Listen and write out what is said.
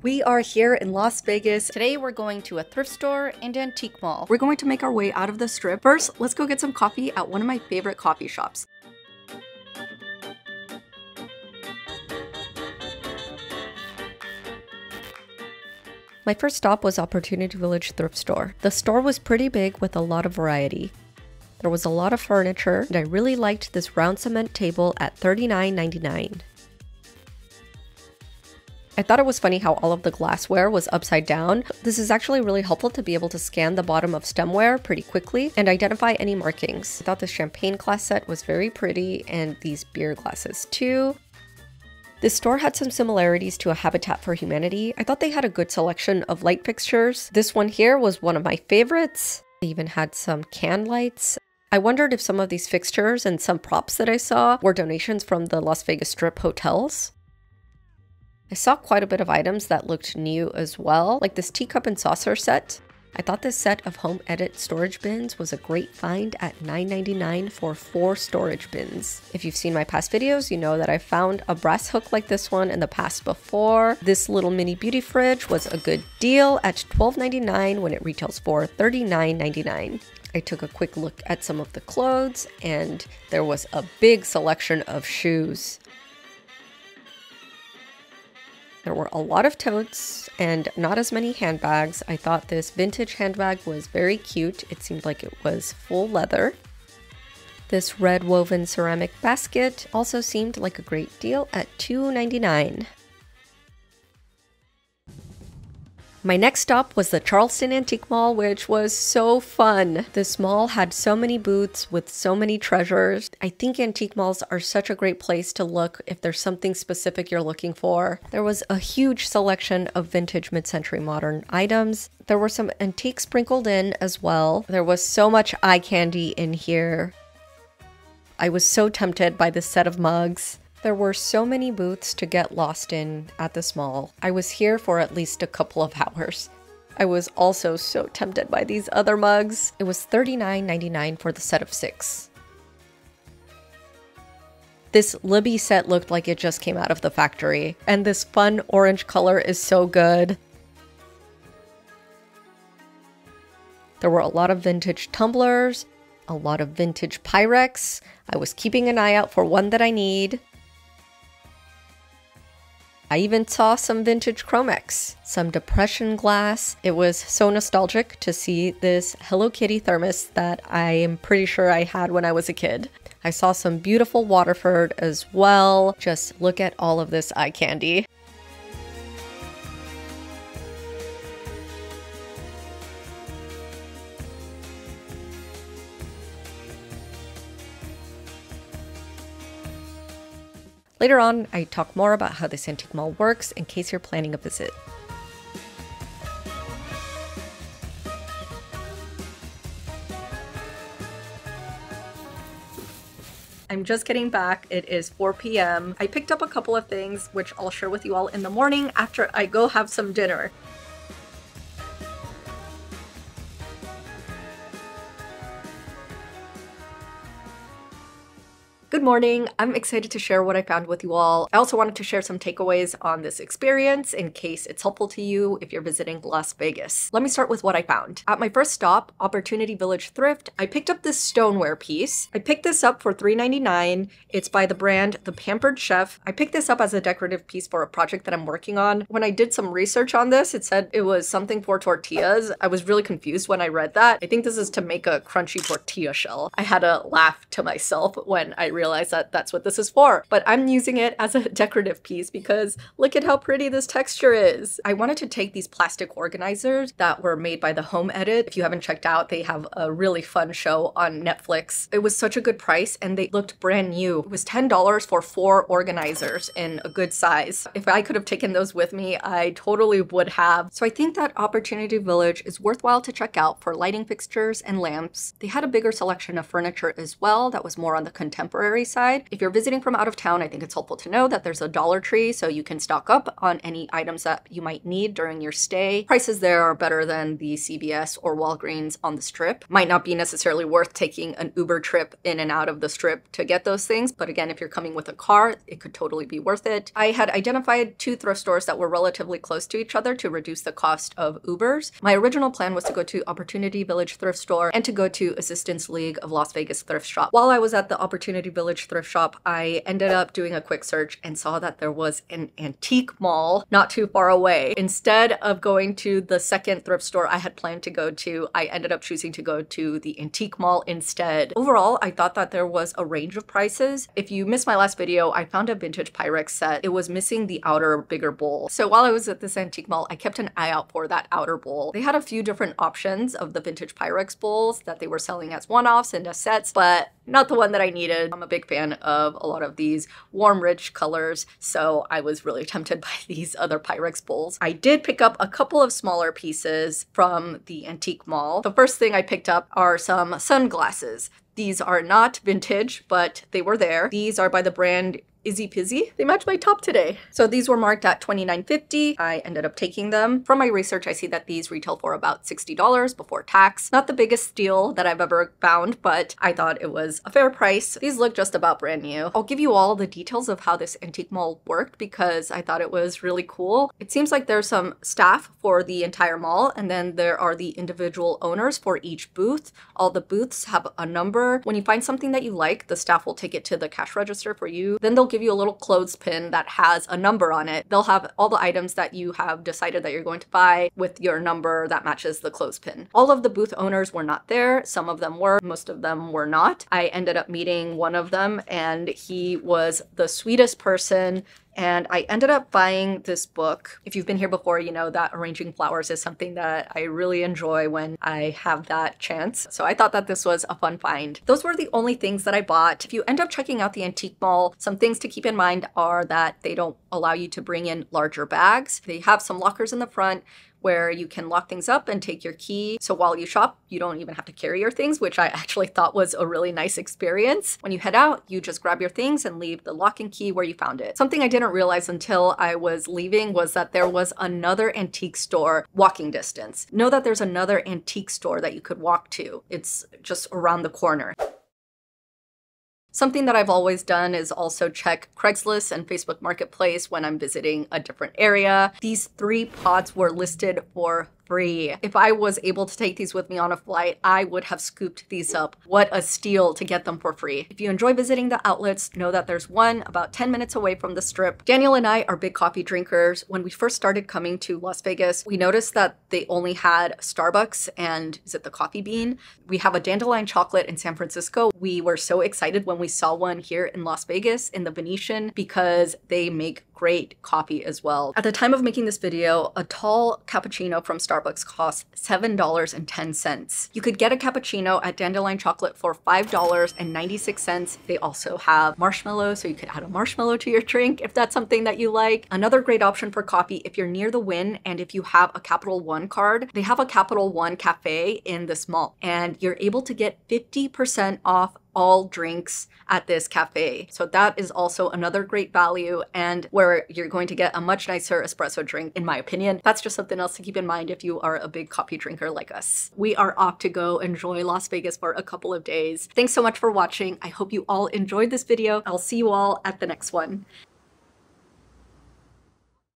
We are here in Las Vegas. Today we're going to a thrift store and antique mall. We're going to make our way out of the strip. First, let's go get some coffee at one of my favorite coffee shops. My first stop was Opportunity Village thrift store. The store was pretty big with a lot of variety. There was a lot of furniture, and I really liked this round cement table at $39.99. I thought it was funny how all of the glassware was upside down. This is actually really helpful to be able to scan the bottom of stemware pretty quickly and identify any markings. I thought the champagne glass set was very pretty, and these beer glasses too. This store had some similarities to a Habitat for Humanity. I thought they had a good selection of light fixtures. This one here was one of my favorites. They even had some can lights. I wondered if some of these fixtures and some props that I saw were donations from the Las Vegas Strip hotels. I saw quite a bit of items that looked new as well, like this teacup and saucer set. I thought this set of Home Edit storage bins was a great find at $9.99 for 4 storage bins. If you've seen my past videos, you know that I found a brass hook like this one in the past before. This little mini beauty fridge was a good deal at $12.99 when it retails for $39.99. I took a quick look at some of the clothes, and there was a big selection of shoes. There were a lot of totes and not as many handbags. I thought this vintage handbag was very cute. It seemed like it was full leather. This red woven ceramic basket also seemed like a great deal at $2.99. My next stop was the Charleston Antique Mall, which was so fun. This mall had so many booths with so many treasures. I think antique malls are such a great place to look if there's something specific you're looking for. There was a huge selection of vintage mid-century modern items. There were some antiques sprinkled in as well. There was so much eye candy in here. I was so tempted by this set of mugs. There were so many booths to get lost in at this mall. I was here for at least a couple of hours. I was also so tempted by these other mugs. It was $39.99 for the set of 6. This Libby set looked like it just came out of the factory, and this fun orange color is so good. There were a lot of vintage tumblers, a lot of vintage Pyrex. I was keeping an eye out for one that I need. I even saw some vintage Chromex, some depression glass. It was so nostalgic to see this Hello Kitty thermos that I am pretty sure I had when I was a kid. I saw some beautiful Waterford as well. Just look at all of this eye candy. Later on, I talk more about how this antique mall works in case you're planning a visit. I'm just getting back. It is 4 p.m. I picked up a couple of things, which I'll share with you all in the morning after I go have some dinner. Good morning. I'm excited to share what I found with you all. I also wanted to share some takeaways on this experience in case it's helpful to you if you're visiting Las Vegas. Let me start with what I found. At my first stop, Opportunity Village Thrift, I picked up this stoneware piece. I picked this up for $3.99. It's by the brand The Pampered Chef. I picked this up as a decorative piece for a project that I'm working on. When I did some research on this, it said it was something for tortillas. I was really confused when I read that. I think this is to make a crunchy tortilla shell. I had a laugh to myself when I realize that that's what this is for, but I'm using it as a decorative piece because look at how pretty this texture is. I wanted to take these plastic organizers that were made by the Home Edit. If you haven't checked out, they have a really fun show on Netflix. It was such a good price and they looked brand new. It was $10 for 4 organizers in a good size. If I could have taken those with me, I totally would have. So I think that Opportunity Village is worthwhile to check out for lighting fixtures and lamps. They had a bigger selection of furniture as well that was more on the contemporary luxury side. If you're visiting from out of town, I think it's helpful to know that there's a Dollar Tree, so you can stock up on any items that you might need during your stay. Prices there are better than the CVS or Walgreens on the Strip. Might not be necessarily worth taking an Uber trip in and out of the Strip to get those things, but again, if you're coming with a car, it could totally be worth it. I had identified 2 thrift stores that were relatively close to each other to reduce the cost of Ubers. My original plan was to go to Opportunity Village thrift store and to go to Assistance League of Las Vegas thrift shop. While I was at the Opportunity Village thrift shop, I ended up doing a quick search and saw that there was an antique mall not too far away. Instead of going to the second thrift store I had planned to go to, I ended up choosing to go to the antique mall instead. Overall, I thought that there was a range of prices. If you missed my last video, I found a vintage Pyrex set. It was missing the outer bigger bowl. So while I was at this antique mall, I kept an eye out for that outer bowl. They had a few different options of the vintage Pyrex bowls that they were selling as one-offs and as sets, but not the one that I needed. I'm a big fan of a lot of these warm, rich colors, so I was really tempted by these other Pyrex bowls. I did pick up a couple of smaller pieces from the antique mall. The first thing I picked up are some sunglasses. These are not vintage, but they were there. These are by the brand Easy Peasy. They match my top today. So these were marked at $29.50. I ended up taking them. From my research, I see that these retail for about $60 before tax. Not the biggest steal that I've ever found, but I thought it was a fair price. These look just about brand new. I'll give you all the details of how this antique mall worked because I thought it was really cool. It seems like there's some staff for the entire mall, and then there are the individual owners for each booth. All the booths have a number. When you find something that you like, the staff will take it to the cash register for you. Then they'll give you a little clothespin that has a number on it. They'll have all the items that you have decided that you're going to buy with your number that matches the clothespin. All of the booth owners were not there. Some of them were, most of them were not. I ended up meeting one of them, and he was the sweetest person. And I ended up buying this book. If you've been here before, you know that arranging flowers is something that I really enjoy when I have that chance. So I thought that this was a fun find. Those were the only things that I bought. If you end up checking out the antique mall, some things to keep in mind are that they don't allow you to bring in larger bags. They have some lockers in the front where you can lock things up and take your key. So while you shop, you don't even have to carry your things, which I actually thought was a really nice experience. When you head out, you just grab your things and leave the lock and key where you found it. Something I didn't realize until I was leaving was that there was another antique store walking distance. Know that there's another antique store that you could walk to. It's just around the corner. Something that I've always done is also check Craigslist and Facebook Marketplace when I'm visiting a different area. These 3 pods were listed for free. If I was able to take these with me on a flight, I would have scooped these up. What a steal to get them for free. If you enjoy visiting the outlets, know that there's one about 10 minutes away from the Strip. Daniel and I are big coffee drinkers. When we first started coming to Las Vegas, we noticed that they only had Starbucks and is it the Coffee Bean? We have a Dandelion Chocolate in San Francisco. We were so excited when we saw one here in Las Vegas in the Venetian because they make great coffee as well. At the time of making this video, a tall cappuccino from Starbucks costs $7.10. You could get a cappuccino at Dandelion Chocolate for $5.96. They also have marshmallow, so you could add a marshmallow to your drink if that's something that you like. Another great option for coffee if you're near the Wynn and if you have a Capital One card, they have a Capital One cafe in this mall, and you're able to get 50% off all drinks at this cafe. So that is also another great value and where you're going to get a much nicer espresso drink, in my opinion. That's just something else to keep in mind if you are a big coffee drinker like us. We are off to go enjoy Las Vegas for a couple of days. Thanks so much for watching. I hope you all enjoyed this video. I'll see you all at the next one.